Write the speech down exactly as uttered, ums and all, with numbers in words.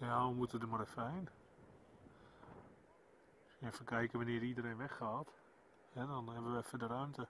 Ja, we moeten er maar even heen. Even kijken wanneer iedereen weggaat. En dan hebben we even de ruimte.